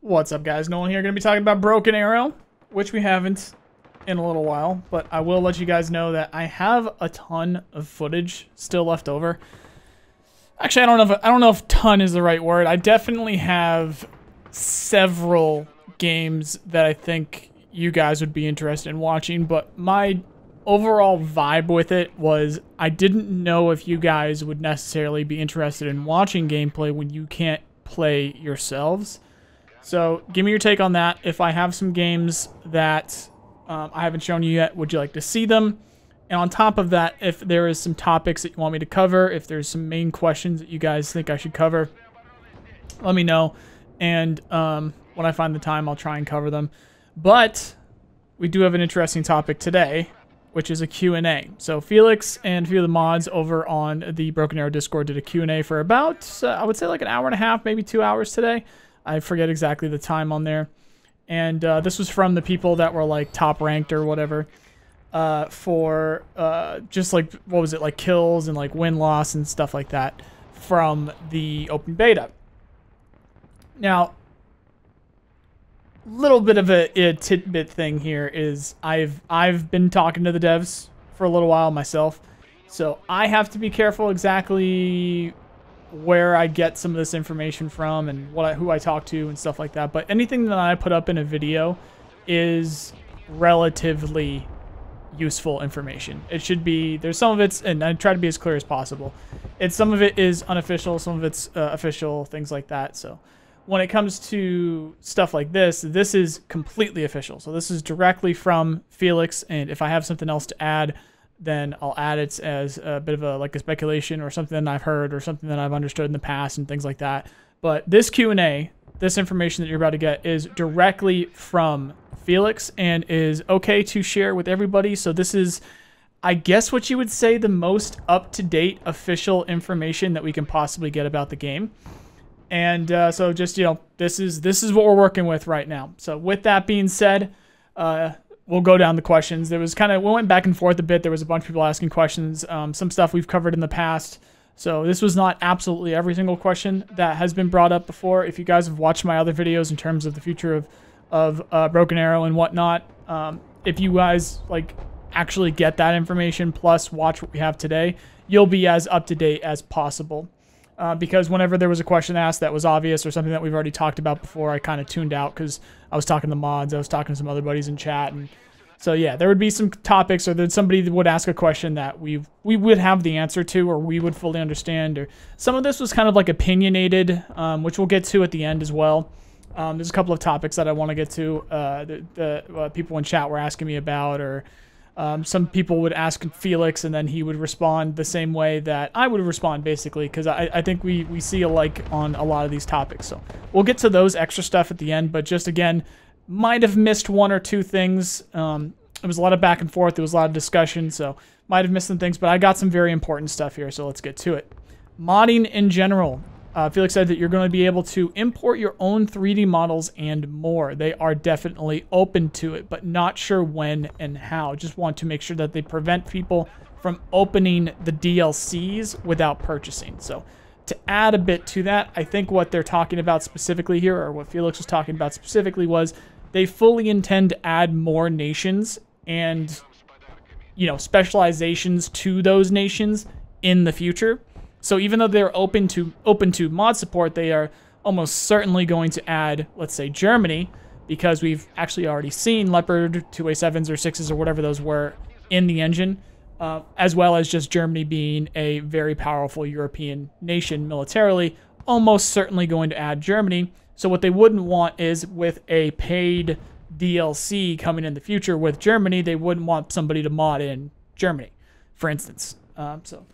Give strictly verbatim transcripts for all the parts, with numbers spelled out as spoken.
What's up, guys? Nolan here. Going to be talking about Broken Arrow, which we haven't in a little while, but I will let you guys know that I have a ton of footage still left over. Actually, I don't know if I don't know if "ton" is the right word. I definitely have several games that I think you guys would be interested in watching, but my overall vibe with it was I didn't know if you guys would necessarily be interested in watching gameplay when you can't play yourselves. So give me your take on that. If I have some games that um, I haven't shown you yet, would you like to see them? And on top of that, if there is some topics that you want me to cover, if there's some main questions that you guys think I should cover, let me know. And um, when I find the time, I'll try and cover them. But we do have an interesting topic today, which is a Q and A. So Felix and a few of the mods over on the Broken Arrow Discord did a Q and A for about, uh, I would say like an hour and a half, maybe two hours today. I forget exactly the time on there. And uh, this was from the people that were like top ranked or whatever uh, for uh, just like, what was it, like kills and like win loss and stuff like that from the open beta. Now, little bit of a, a tidbit thing here is I've, I've been talking to the devs for a little while myself, so I have to be careful exactly where I get some of this information from and what I, who I talk to and stuff like that. But anything that I put up in a video is relatively useful information. It should be, there's some of it's, and I try to be as clear as possible. It's some of it is unofficial, some of it's uh, official, things like that. So when it comes to stuff like this, this is completely official. So this is directly from Felix, and if I have something else to add, then I'll add it as a bit of a like a speculation or something that I've heard or something that I've understood in the past and things like that. But this Q and A, this information that you're about to get is directly from Felix and is okay to share with everybody. So this is, I guess, what you would say the most up-to-date official information that we can possibly get about the game. And uh, so just, you know, this is this is what we're working with right now. So with that being said, uh, we'll go down the questions. There was kind of, we went back and forth a bit. There was a bunch of people asking questions. Um, some stuff we've covered in the past. So this was not absolutely every single question that has been brought up before. If you guys have watched my other videos in terms of the future of, of uh, Broken Arrow and whatnot, um, if you guys like actually get that information plus watch what we have today, you'll be as up to date as possible. Uh, because whenever there was a question asked that was obvious or something that we've already talked about before, I kind of tuned out because I was talking to mods, I was talking to some other buddies in chat, and so yeah, there would be some topics or that somebody would ask a question that we we would have the answer to or we would fully understand. Or some of this was kind of like opinionated, um, which we'll get to at the end as well. Um, there's a couple of topics that I want to get to. Uh, the the uh, people in chat were asking me about, or Um, some people would ask Felix, and then he would respond the same way that I would respond, basically, because I, I think we, we see alike on a lot of these topics. So we'll get to those extra stuff at the end, but just, again, might have missed one or two things. Um, it was a lot of back and forth. There was a lot of discussion, so might have missed some things, but I got some very important stuff here, so let's get to it. Modding in general. Uh, Felix said that you're going to be able to import your own three D models and more. They are definitely open to it, but not sure when and how. Just want to make sure that they prevent people from opening the D L Cs without purchasing. So to add a bit to that, I think what they're talking about specifically here, or what Felix was talking about specifically, was they fully intend to add more nations and, you know, specializations to those nations in the future. So even though they're open to open to mod support, they are almost certainly going to add, let's say, Germany, because we've actually already seen Leopard two A sevens or sixes or whatever those were in the engine, uh, as well as just Germany being a very powerful European nation militarily, almost certainly going to add Germany. So what they wouldn't want is with a paid D L C coming in the future with Germany, they wouldn't want somebody to mod in Germany, for instance. Um, so...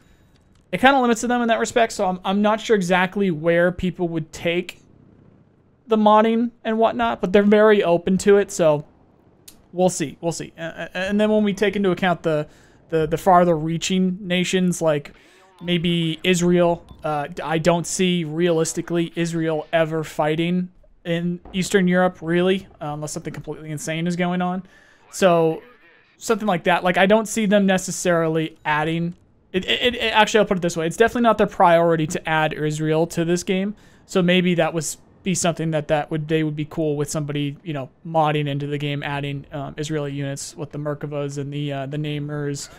It kind of limits them in that respect, so I'm, I'm not sure exactly where people would take the modding and whatnot, but they're very open to it, so we'll see. We'll see. And then when we take into account the, the, the farther-reaching nations, like maybe Israel, uh, I don't see, realistically, Israel ever fighting in Eastern Europe, really, unless something completely insane is going on. So something like that. Like, I don't see them necessarily adding... It, it, it, actually, I'll put it this way. It's definitely not their priority to add Israel to this game. So maybe that was be something that that would they would be cool with somebody, you know, modding into the game, adding um, Israeli units with the Merkavas and the uh, the Namers,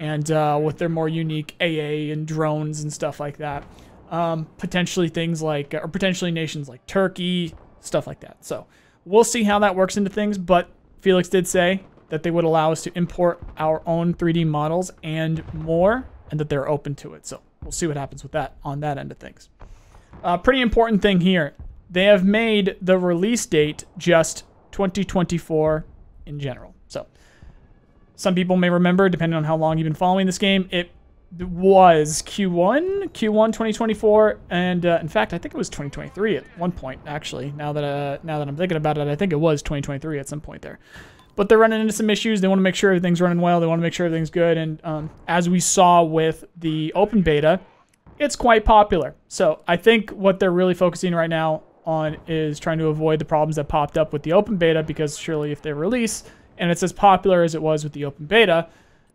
and uh, with their more unique A A and drones and stuff like that. Um, potentially things like, or potentially nations like Turkey, stuff like that. So we'll see how that works into things. But Felix did say that they would allow us to import our own three D models and more, and that they're open to it. So we'll see what happens with that on that end of things. Uh, pretty important thing here. They have made the release date just twenty twenty-four in general. So some people may remember, depending on how long you've been following this game, it was Q one twenty twenty-four, and uh, in fact, I think it was twenty twenty-three at one point, actually. Now that uh, now that I'm thinking about it, I think it was twenty twenty-three at some point there. But they're running into some issues. They want to make sure everything's running well. They want to make sure everything's good. And um, as we saw with the open beta, it's quite popular. So I think what they're really focusing right now on is trying to avoid the problems that popped up with the open beta, because surely if they release and it's as popular as it was with the open beta,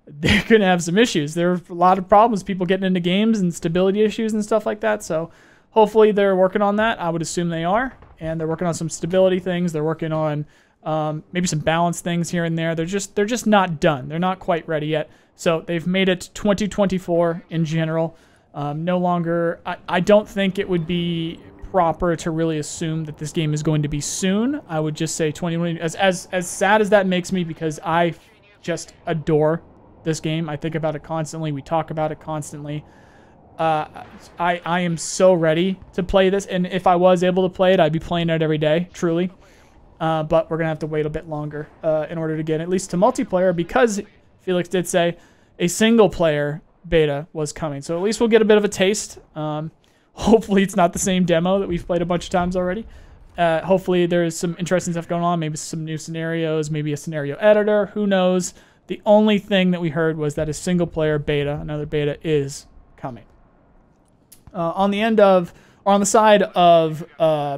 they're going to have some issues. There are a lot of problems, people getting into games and stability issues and stuff like that. So hopefully they're working on that. I would assume they are. And they're working on some stability things. They're working on um, maybe some balance things here and there. They're just, they're just not done. They're not quite ready yet. So they've made it twenty twenty-four in general. Um, no longer, I, I don't think it would be proper to really assume that this game is going to be soon. I would just say twenty twenty, as, as, as sad as that makes me, because I just adore this game. I think about it constantly. We talk about it constantly. Uh, I, I am so ready to play this. And if I was able to play it, I'd be playing it every day, truly. Uh, but we're going to have to wait a bit longer uh, in order to get at least to multiplayer, because Felix did say a single player beta was coming. So at least we'll get a bit of a taste. Um, hopefully it's not the same demo that we've played a bunch of times already. Uh, hopefully there's some interesting stuff going on. Maybe some new scenarios, maybe a scenario editor. Who knows? The only thing that we heard was that a single-player beta, another beta, is coming. Uh, on the end of, or on the side of, uh,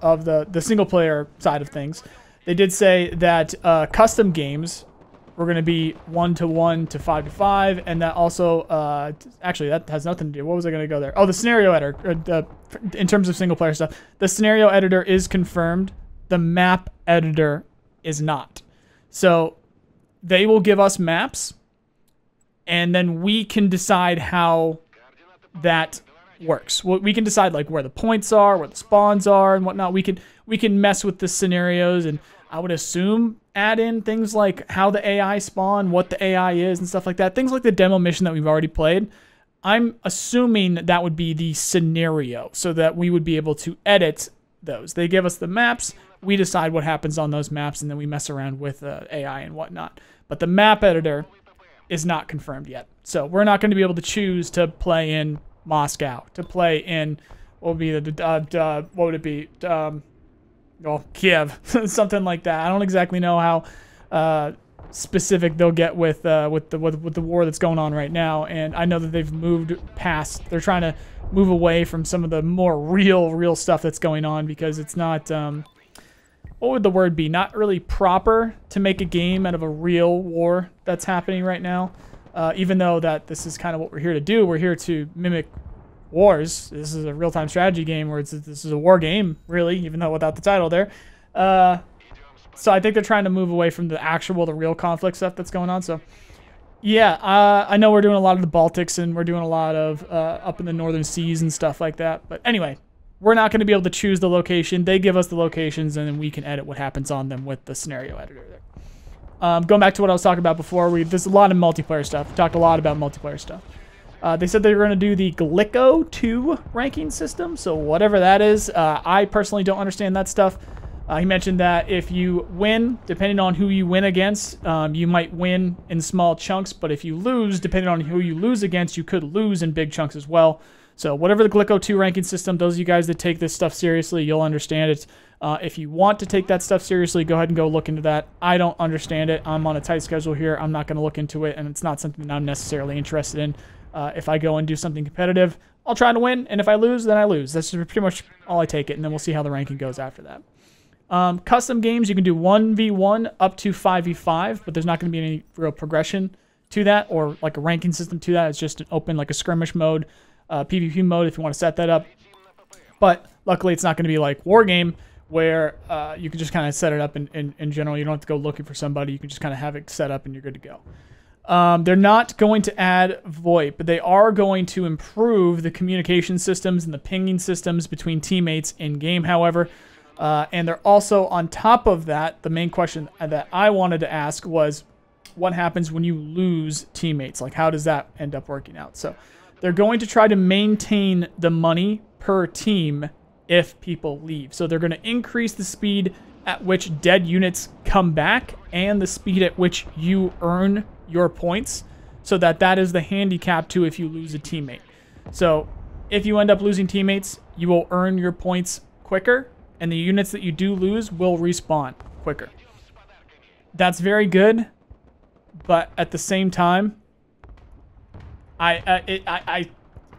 of the the single-player side of things, they did say that uh, custom games were going to be one to one to five to five, and that also, uh, actually, that has nothing to do. What was I going to go there? Oh, the scenario editor. Or the, in terms of single-player stuff, the scenario editor is confirmed. The map editor is not. So they will give us maps, and then we can decide how that works. We can decide like where the points are, where the spawns are, and whatnot. We can we can mess with the scenarios, and I would assume add in things like how the A I spawn, what the A I is, and stuff like that. Things like the demo mission that we've already played. I'm assuming that would be the scenario, so that we would be able to edit those. They give us the maps. We decide what happens on those maps, and then we mess around with uh, A I and whatnot. But the map editor is not confirmed yet. So we're not going to be able to choose to play in Moscow, to play in, what would be the, uh, uh, what would it be? Um, well, Kiev, something like that. I don't exactly know how uh, specific they'll get with, uh, with, the, with, with the war that's going on right now. And I know that they've moved past, they're trying to move away from some of the more real, real stuff that's going on, because it's not, um, what would the word be? Not really proper to make a game out of a real war that's happening right now. Uh, even though that this is kind of what we're here to do. We're here to mimic wars. This is a real-time strategy game where it's, this is a war game, really, even though without the title there. Uh, so I think they're trying to move away from the actual, the real conflict stuff that's going on. So yeah, uh, I know we're doing a lot of the Baltics, and we're doing a lot of uh, up in the northern seas and stuff like that. But anyway, we're not going to be able to choose the location. They give us the locations, and then we can edit what happens on them with the scenario editor there. Um, going back to what I was talking about before, we, there's a lot of multiplayer stuff. We talked a lot about multiplayer stuff. Uh, they said they were going to do the Glicko two ranking system, so whatever that is. Uh, I personally don't understand that stuff. Uh, he mentioned that if you win, depending on who you win against, um, you might win in small chunks, but if you lose, depending on who you lose against, you could lose in big chunks as well. So whatever the Glicko two ranking system, those of you guys that take this stuff seriously, you'll understand it. Uh, if you want to take that stuff seriously, go ahead and go look into that. I don't understand it. I'm on a tight schedule here. I'm not going to look into it, and it's not something that I'm necessarily interested in. Uh, if I go and do something competitive, I'll try to win, and if I lose, then I lose. That's just pretty much all I take it, and then we'll see how the ranking goes after that. Um, custom games, you can do one v one up to five v five, but there's not going to be any real progression to that or like a ranking system to that. It's just an open, like a skirmish mode. Uh, PvP mode if you want to set that up. But Luckily, it's not going to be like Wargame, where uh, you can just kind of set it up in, in, in general. You don't have to go looking for somebody. You can just kind of have it set up and you're good to go. Um, they're not going to add VoIP, but they are going to improve the communication systems and the pinging systems between teammates in-game, however. Uh, and they're also, on top of that, the main question that I wanted to ask was, what happens when you lose teammates? Like, how does that end up working out? So they're going to try to maintain the money per team if people leave. So they're going to increase the speed at which dead units come back and the speed at which you earn your points, so that that is the handicap to if you lose a teammate. So if you end up losing teammates, you will earn your points quicker, and the units that you do lose will respawn quicker. That's very good, but at the same time, I, uh, it, I, I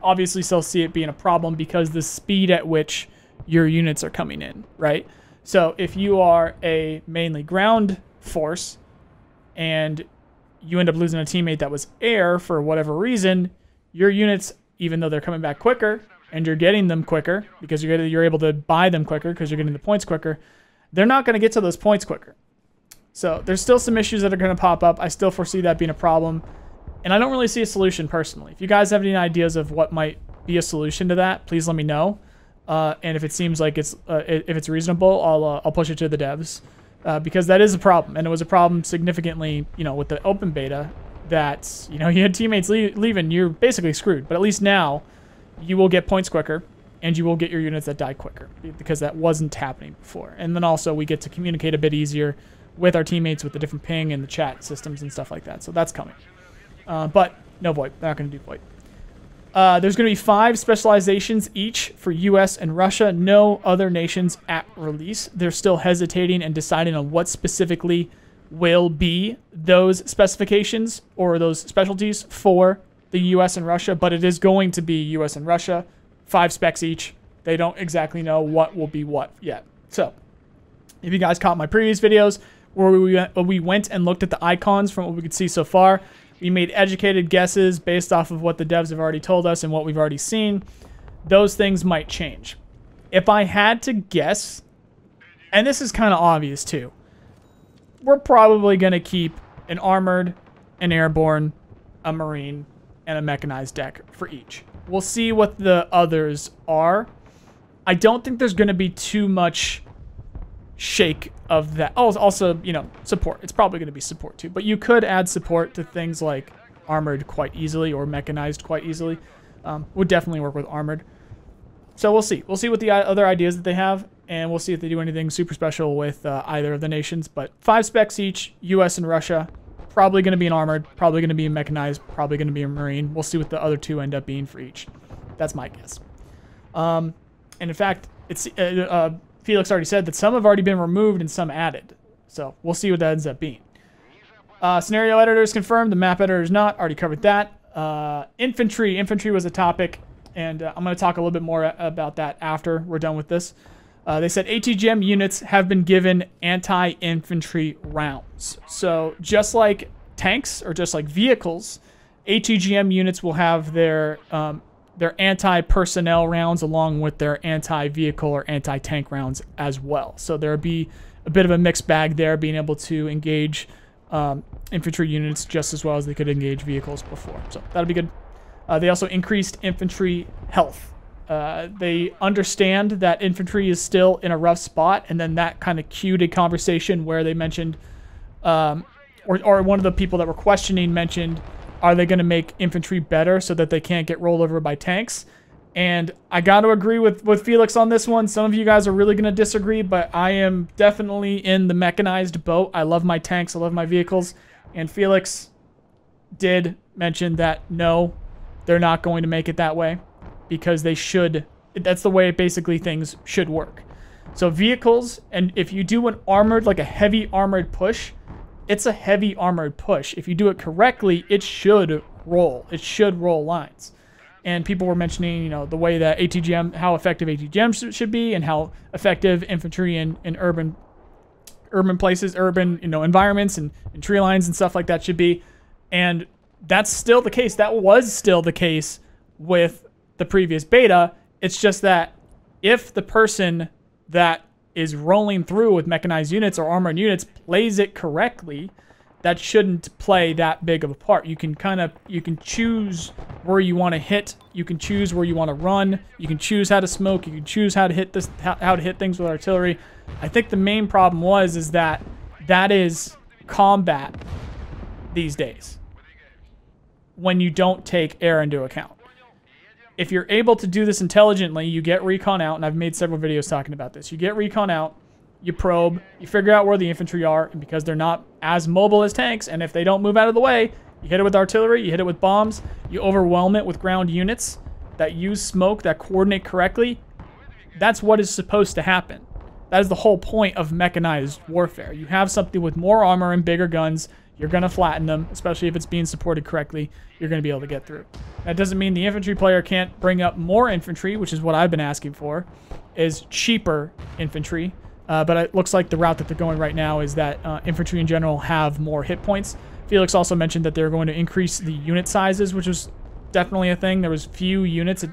obviously still see it being a problem because the speed at which your units are coming in, right? So if you are a mainly ground force and you end up losing a teammate that was air for whatever reason, your units, even though they're coming back quicker, and you're getting them quicker because you're, you're able to buy them quicker because you're getting the points quicker, they're not going to get to those points quicker. So there's still some issues that are going to pop up. I still foresee that being a problem, and I don't really see a solution personally. If you guys have any ideas of what might be a solution to that, please let me know. Uh, and if it seems like it's uh, if it's reasonable, I'll, uh, I'll push it to the devs, uh, because that is a problem, and it was a problem significantly, you know, with the open beta, that, you know, you had teammates leave, leaving, you're basically screwed. But at least now, you will get points quicker, and you will get your units that die quicker, because that wasn't happening before. And then also we get to communicate a bit easier with our teammates with the different ping and the chat systems and stuff like that. So that's coming. Uh, but no VoIP. They're not going to do VoIP. Uh, there's going to be five specializations each for U S and Russia. No other nations at release. They're still hesitating and deciding on what specifically will be those specifications or those specialties for the U S and Russia, but it is going to be U S and Russia, five specs each. They don't exactly know what will be what yet. So if you guys caught my previous videos where we went, we went and looked at the icons from what we could see so far, we made educated guesses based off of what the devs have already told us and what we've already seen. Those things might change. If I had to guess, and this is kind of obvious too, we're probably going to keep an armored, an airborne, a marine, and a mechanized deck for each. We'll see what the others are. I don't think there's going to be too much shake of that. Oh, also, you know, support. It's probably going to be support too, but you could add support to things like armored quite easily or mechanized quite easily. Um, would definitely work with armored. So we'll see. We'll see what the other ideas that they have, and we'll see if they do anything super special with uh, either of the nations. But five specs each, U S and Russia. Probably going to be an armored, probably going to be a mechanized, probably going to be a marine. We'll see what the other two end up being for each. That's my guess. Um, and in fact, it's uh, uh, Felix already said that some have already been removed and some added. So we'll see what that ends up being. Uh, scenario editor is confirmed. The map editor is not. Already covered that. Uh, infantry. Infantry was a topic, and uh, I'm going to talk a little bit more about that after we're done with this. Uh, they said A T G M units have been given anti-infantry rounds. So just like tanks or just like vehicles, A T G M units will have their um, their anti-personnel rounds along with their anti-vehicle or anti-tank rounds as well. So there'll be a bit of a mixed bag there, being able to engage um, infantry units just as well as they could engage vehicles before. So that'll be good. Uh, they also increased infantry health. Uh, they understand that infantry is still in a rough spot, and then that kind of cued a conversation where they mentioned, um, or, or one of the people that were questioning mentioned, are they going to make infantry better so that they can't get rolled over by tanks? And I got to agree with, with Felix on this one. Some of you guys are really going to disagree, but I am definitely in the mechanized boat. I love my tanks. I love my vehicles. And Felix did mention that, no, they're not going to make it that way, because they should. That's the way basically things should work. So vehicles, and if you do an armored, like a heavy armored push, it's a heavy armored push. If you do it correctly, it should roll. It should roll lines. And people were mentioning, you know, the way that A T G M, how effective A T G M should be, and how effective infantry in, in urban urban places, urban, you know, environments and, and tree lines and stuff like that should be. And that's still the case. That was still the case with the previous beta. It's just that if the person that is rolling through with mechanized units or armored units plays it correctly, that shouldn't play that big of a part. You can kind of, you can choose where you want to hit, you can choose where you want to run, you can choose how to smoke, you can choose how to hit this, how to hit things with artillery. I think the main problem was is that that is combat these days when you don't take air into account. If you're able to do this intelligently, you get recon out, and I've made several videos talking about this. You get recon out, you probe, you figure out where the infantry are, and because they're not as mobile as tanks, and if they don't move out of the way, you hit it with artillery, you hit it with bombs, you overwhelm it with ground units that use smoke, that coordinate correctly. That's what is supposed to happen. That is the whole point of mechanized warfare. You have something with more armor and bigger guns, you're going to flatten them, especially if it's being supported correctly. You're going to be able to get through. That doesn't mean the infantry player can't bring up more infantry, which is what I've been asking for, is cheaper infantry. Uh, but it looks like the route that they're going right now is that uh, infantry in general have more hit points. Felix also mentioned that they're going to increase the unit sizes, which was definitely a thing. There was few units. It,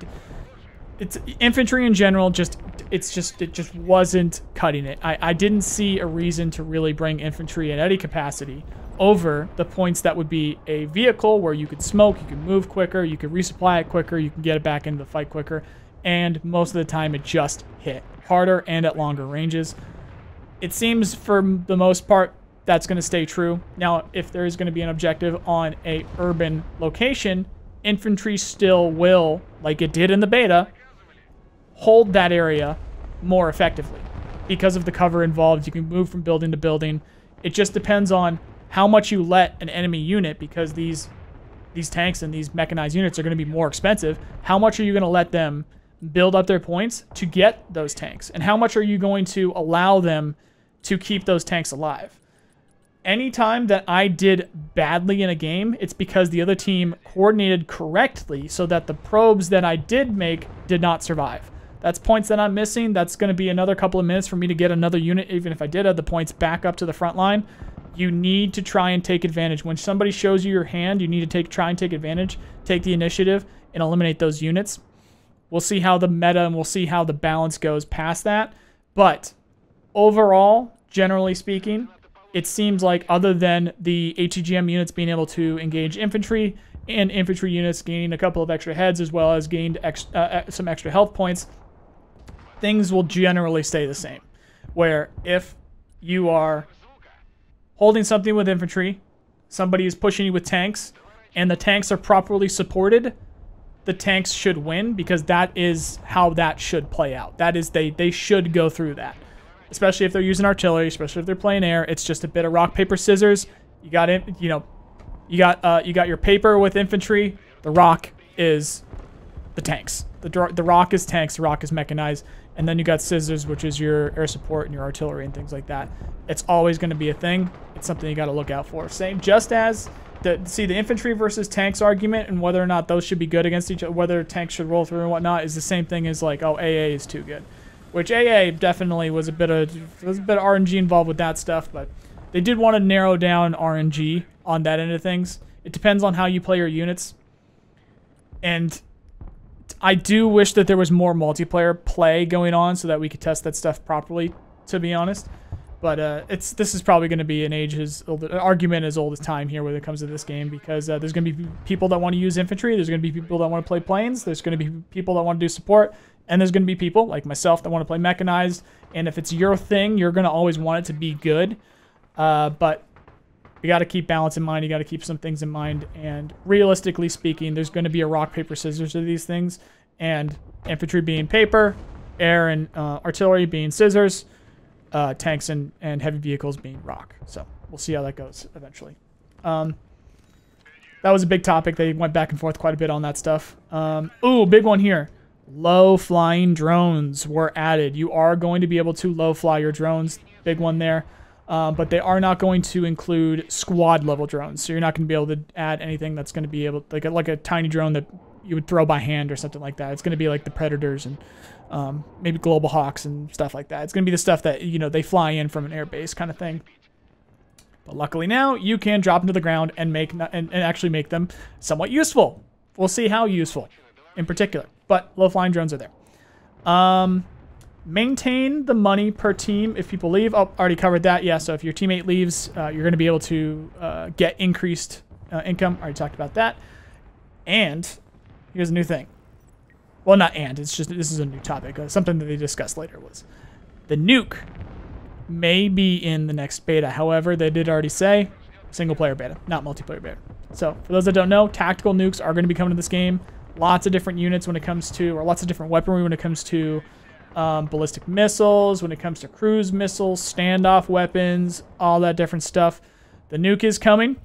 it's infantry in general, just it's just it just wasn't cutting it. I, I didn't see a reason to really bring infantry in any capacity over the points that would be a vehicle where you could smoke, you could move quicker, you could resupply it quicker, you can get it back into the fight quicker, and most of the time it just hit harder and at longer ranges. It seems for the most part that's going to stay true. Now, if there is going to be an objective on a urban location, infantry still will, like it did in the beta, hold that area more effectively because of the cover involved. You can move from building to building. It just depends on how much you let an enemy unit, because these these tanks and these mechanized units are going to be more expensive. How much are you going to let them build up their points to get those tanks? And how much are you going to allow them to keep those tanks alive? Anytime that I did badly in a game, it's because the other team coordinated correctly so that the probes that I did make did not survive. That's points that I'm missing. That's going to be another couple of minutes for me to get another unit, even if I did have the points, back up to the front line. You need to try and take advantage. When somebody shows you your hand, you need to take try and take advantage, take the initiative, and eliminate those units. We'll see how the meta and we'll see how the balance goes past that. But overall, generally speaking, it seems like other than the H E G M units being able to engage infantry and infantry units gaining a couple of extra heads as well as gained ex uh, some extra health points, things will generally stay the same. Where if you are holding something with infantry, somebody is pushing you with tanks, and the tanks are properly supported, the tanks should win, because that is how that should play out. That is, they, they should go through that. Especially if they're using artillery, especially if they're playing air, it's just a bit of rock, paper, scissors. You got it, you know, you got uh, you got your paper with infantry, the rock is the tanks. The, the rock is tanks, the rock is mechanized, and then you got scissors, which is your air support and your artillery and things like that. It's always going to be a thing. It's something you got to look out for. Same, just as the see the infantry versus tanks argument and whether or not those should be good against each other, whether tanks should roll through and whatnot, is the same thing as like, oh, A A is too good, which A A definitely was a bit of was a bit of R N G involved with that stuff, but they did want to narrow down R N G on that end of things. It depends on how you play your units, and I do wish that there was more multiplayer play going on so that we could test that stuff properly, to be honest. But uh, it's this is probably going to be an ages old, an argument as old as time here when it comes to this game, because uh, there's going to be people that want to use infantry, there's going to be people that want to play planes, there's going to be people that want to do support, and there's going to be people like myself that want to play mechanized. And if it's your thing, you're going to always want it to be good. Uh, but you got to keep balance in mind. You got to keep some things in mind. And realistically speaking, there's going to be a rock, paper, scissors to these things. And infantry being paper, air and uh, artillery being scissors, uh, tanks and, and heavy vehicles being rock. So we'll see how that goes eventually. Um, that was a big topic. They went back and forth quite a bit on that stuff. Um, ooh, big one here. Low-flying drones were added. You are going to be able to low-fly your drones. Big one there. Um, but they are not going to include squad level drones, so you're not going to be able to add anything that's going to be able, like a, like a tiny drone that you would throw by hand or something like that. It's going to be like the Predators and um, maybe Global Hawks and stuff like that. It's going to be the stuff that, you know, they fly in from an airbase kind of thing. But luckily now you can drop them to the ground and make and, and actually make them somewhat useful. We'll see how useful in particular, but low flying drones are there. Um, Maintain the money per team if people leave. Oh, already covered that. Yeah, so if your teammate leaves, uh, you're going to be able to uh, get increased uh, income. Already talked about that. And here's a new thing. Well, not and. It's just this is a new topic. Uh, something that they discussed later was the nuke may be in the next beta. However, they did already say single-player beta, not multiplayer beta. So for those that don't know, tactical nukes are going to be coming to this game. Lots of different units when it comes to, or lots of different weaponry when it comes to um, ballistic missiles, when it comes to cruise missiles, standoff weapons, all that different stuff. The nuke is coming,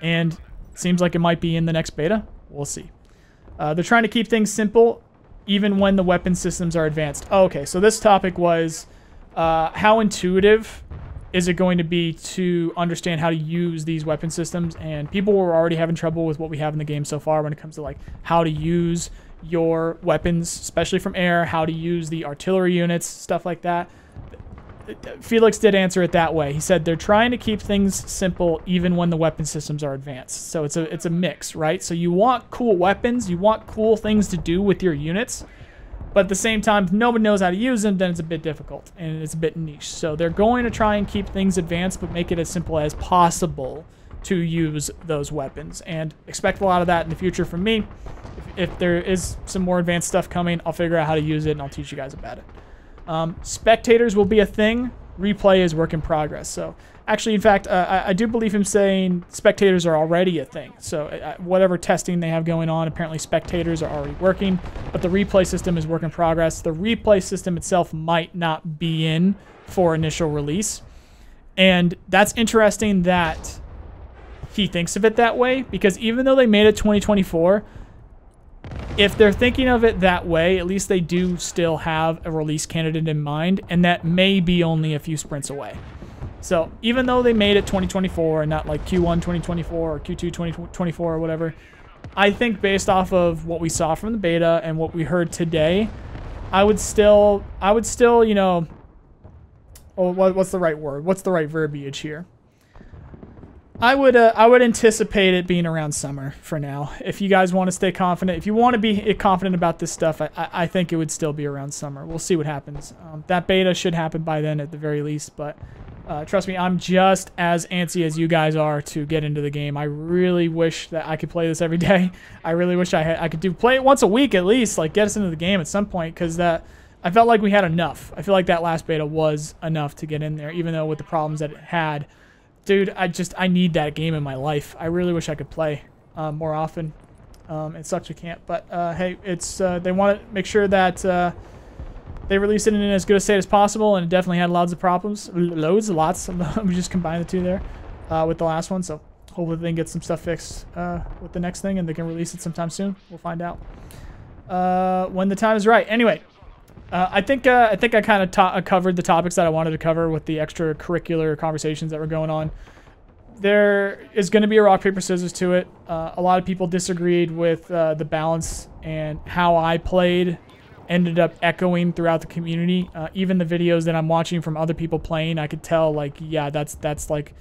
and it seems like it might be in the next beta. We'll see. Uh, they're trying to keep things simple, even when the weapon systems are advanced. Oh, okay, so this topic was uh, how intuitive is it going to be to understand how to use these weapon systems? And people were already having trouble with what we have in the game so far when it comes to like how to use your weapons, especially from air, how to use the artillery units, stuff like that. Felix did answer it that way. He said they're trying to keep things simple even when the weapon systems are advanced. So it's a it's a mix, right? So you want cool weapons, you want cool things to do with your units, but at the same time, if nobody knows how to use them, then it's a bit difficult and it's a bit niche. So they're going to try and keep things advanced, but make it as simple as possible to use those weapons. And expect a lot of that in the future from me. If, if there is some more advanced stuff coming, I'll figure out how to use it and I'll teach you guys about it. Um, spectators will be a thing. Replay is work in progress. So actually, in fact, uh, I, I do believe him saying spectators are already a thing. So uh, whatever testing they have going on, apparently spectators are already working, but the replay system is work in progress. The replay system itself might not be in for initial release. And that's interesting that he thinks of it that way, because even though they made it twenty twenty-four, if they're thinking of it that way, at least they do still have a release candidate in mind, and that may be only a few sprints away. So even though they made it twenty twenty-four and not like Q one twenty twenty-four or Q two twenty twenty-four or whatever, I think based off of what we saw from the beta and what we heard today, I would still, I would still, you know, oh, what's the right word? What's the right verbiage here? I would uh, I would anticipate it being around summer for now. If you guys want to stay confident, if you want to be confident about this stuff, I, I think it would still be around summer. We'll see what happens. Um, that beta should happen by then at the very least, but uh, trust me, I'm just as antsy as you guys are to get into the game. I really wish that I could play this every day. I really wish I had, I could do play it once a week at least, like get us into the game at some point, because that I felt like we had enough. I feel like that last beta was enough to get in there, even though with the problems that it had. Dude, I just, I need that game in my life. I really wish I could play uh, more often. Um, it sucks we can't, but uh, hey, it's uh, they want to make sure that uh, they release it in as good a state as possible, and it definitely had loads of problems. Loads, lots. We just combined the two there uh, with the last one, so hopefully they can get some stuff fixed uh, with the next thing, and they can release it sometime soon. We'll find out uh, when the time is right. Anyway. Uh, I think uh, I think I kind of uh, covered the topics that I wanted to cover with the extracurricular conversations that were going on. There is going to be a rock, paper, scissors to it. Uh, a lot of people disagreed with uh, the balance, and how I played ended up echoing throughout the community. Uh, even the videos that I'm watching from other people playing, I could tell like, yeah, that's that's like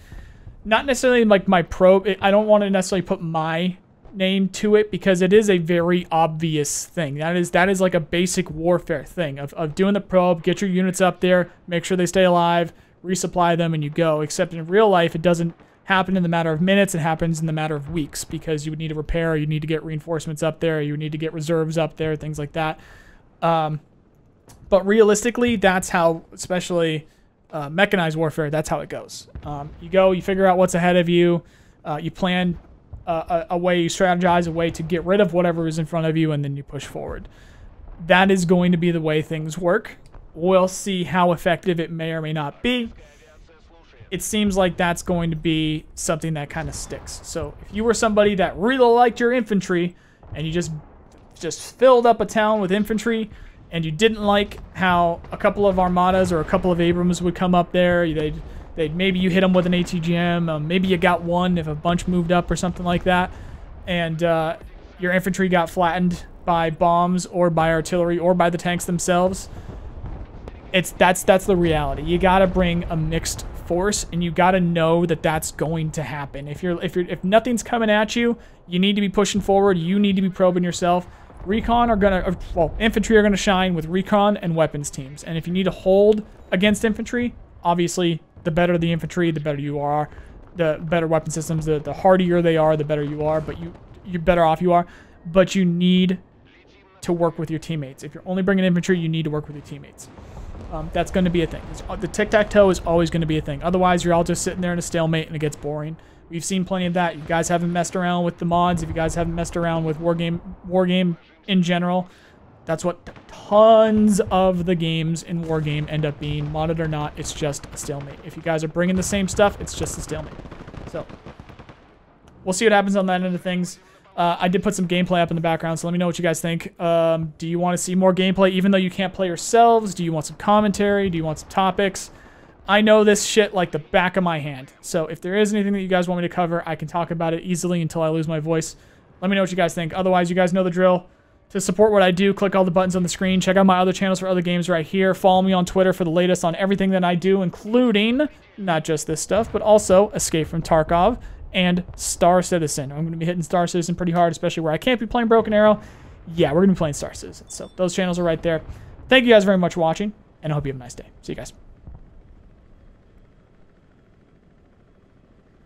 not necessarily like my pro. It, I don't want to necessarily put my name to it, because it is a very obvious thing that is that is like a basic warfare thing of, of doing the probe, get your units up there, make sure they stay alive, resupply them, and you go. Except in real life, it doesn't happen in the matter of minutes, it happens in the matter of weeks, because you would need to repair, you need to get reinforcements up there, you need to get reserves up there, things like that. Um, but realistically, that's how, especially uh, mechanized warfare, that's how it goes. Um, you go, you figure out what's ahead of you, uh, you plan A, a way, you strategize a way to get rid of whatever is in front of you, and then you push forward. That is going to be the way things work. We'll see how effective it may or may not be. It seems like that's going to be something that kind of sticks. So if you were somebody that really liked your infantry and you just just filled up a town with infantry, and you didn't like how a couple of Armadas or a couple of Abrams would come up there, they'd They'd, maybe you hit them with an A T G M, um, maybe you got one if a bunch moved up or something like that, and uh, your infantry got flattened by bombs or by artillery or by the tanks themselves. It's that's that's the reality. You gotta bring a mixed force, and you gotta know that that's going to happen. If you're if you're if nothing's coming at you, you need to be pushing forward. You need to be probing yourself. Recon are gonna, well, infantry are gonna shine with recon and weapons teams. And if you need to hold against infantry, obviously the better the infantry, the better you are. The better weapon systems, the, the hardier they are, the better you are, but you, you better off you are. But you need to work with your teammates. If you're only bringing infantry, you need to work with your teammates. Um, that's going to be a thing. It's, the tic-tac-toe is always going to be a thing. Otherwise, you're all just sitting there in a stalemate and it gets boring. We've seen plenty of that. You guys haven't messed around with the mods. If you guys haven't messed around with Wargame, Wargame in general, that's what tons of the games in Wargame end up being. Modded or not, it's just a stalemate. If you guys are bringing the same stuff, it's just a stalemate. So, we'll see what happens on that end of things. Uh, I did put some gameplay up in the background, so let me know what you guys think. Um, do you want to see more gameplay even though you can't play yourselves? Do you want some commentary? Do you want some topics? I know this shit like the back of my hand. So if there is anything that you guys want me to cover, I can talk about it easily until I lose my voice. Let me know what you guys think. Otherwise, you guys know the drill. To support what I do, click all the buttons on the screen. Check out my other channels for other games right here. Follow me on Twitter for the latest on everything that I do, including not just this stuff, but also Escape from Tarkov and Star Citizen. I'm going to be hitting Star Citizen pretty hard, especially where I can't be playing Broken Arrow. Yeah, we're going to be playing Star Citizen. So those channels are right there. Thank you guys very much for watching, and I hope you have a nice day. See you guys.